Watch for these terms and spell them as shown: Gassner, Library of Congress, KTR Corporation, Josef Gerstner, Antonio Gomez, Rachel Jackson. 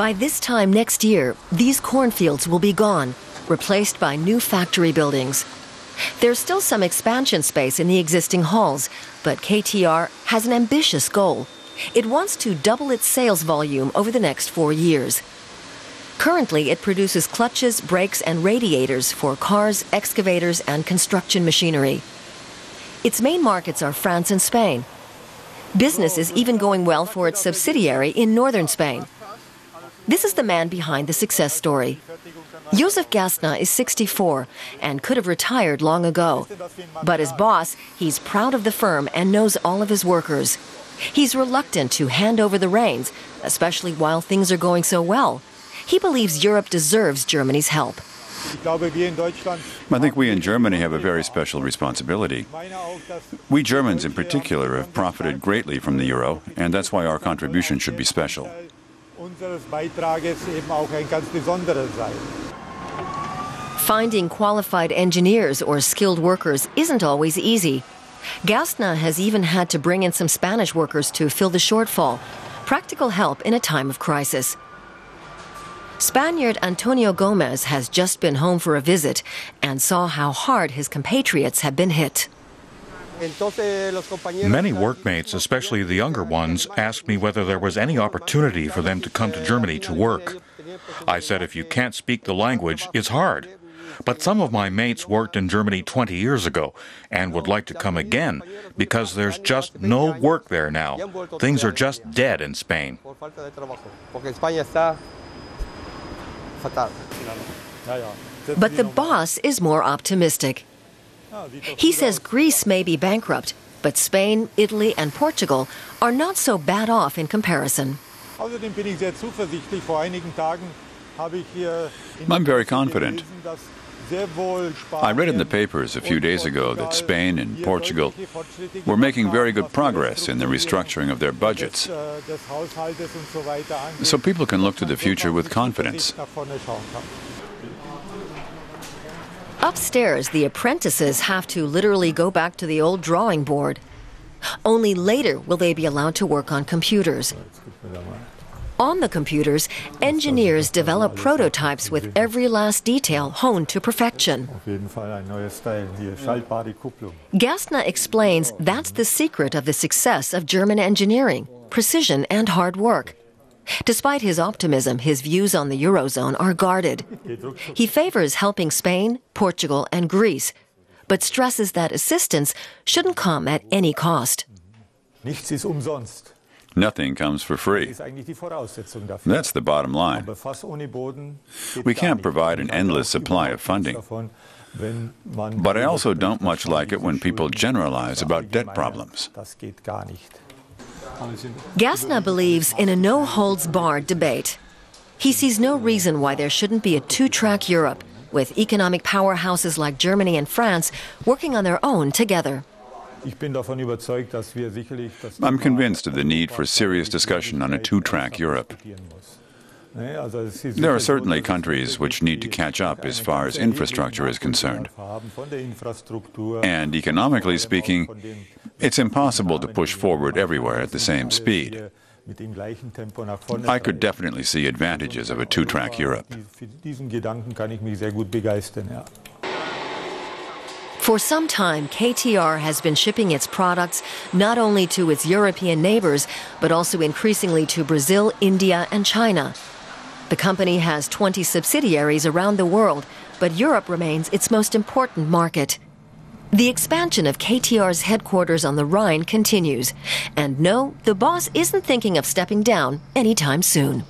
By this time next year, these cornfields will be gone, replaced by new factory buildings. There's still some expansion space in the existing halls, but KTR has an ambitious goal. It wants to double its sales volume over the next 4 years. Currently, it produces clutches, brakes, and radiators for cars, excavators, and construction machinery. Its main markets are France and Spain. Business is even going well for its subsidiary in northern Spain. This is the man behind the success story. Josef Gerstner is 64 and could have retired long ago. But as boss, he's proud of the firm and knows all of his workers. He's reluctant to hand over the reins, especially while things are going so well. He believes Europe deserves Germany's help. I think we in Germany have a very special responsibility. We Germans in particular have profited greatly from the euro, and that's why our contribution should be special. Finding qualified engineers or skilled workers isn't always easy. Gassner has even had to bring in some Spanish workers to fill the shortfall, practical help in a time of crisis. Spaniard Antonio Gomez has just been home for a visit and saw how hard his compatriots have been hit. Many workmates, especially the younger ones, asked me whether there was any opportunity for them to come to Germany to work. I said, if you can't speak the language, it's hard. But some of my mates worked in Germany 20 years ago and would like to come again because there's just no work there now. Things are just dead in Spain. But the boss is more optimistic. He says Greece may be bankrupt, but Spain, Italy, and Portugal are not so bad off in comparison. I'm very confident. I read in the papers a few days ago that Spain and Portugal were making very good progress in the restructuring of their budgets, so people can look to the future with confidence. Upstairs, the apprentices have to literally go back to the old drawing board. Only later will they be allowed to work on computers. On the computers, engineers develop prototypes with every last detail honed to perfection. Gerstner explains that's the secret of the success of German engineering, precision and hard work. Despite his optimism, his views on the Eurozone are guarded. He favors helping Spain, Portugal and Greece, but stresses that assistance shouldn't come at any cost. Nothing comes for free. That's the bottom line. We can't provide an endless supply of funding. But I also don't much like it when people generalize about debt problems. Gassner believes in a no-holds-barred debate. He sees no reason why there shouldn't be a two-track Europe, with economic powerhouses like Germany and France working on their own together. I'm convinced of the need for serious discussion on a two-track Europe. There are certainly countries which need to catch up as far as infrastructure is concerned. And economically speaking, it's impossible to push forward everywhere at the same speed. I could definitely see advantages of a two-track Europe. For some time, KTR has been shipping its products not only to its European neighbors, but also increasingly to Brazil, India, and China. The company has 20 subsidiaries around the world, but Europe remains its most important market. The expansion of KTR's headquarters on the Rhine continues. And no, the boss isn't thinking of stepping down anytime soon.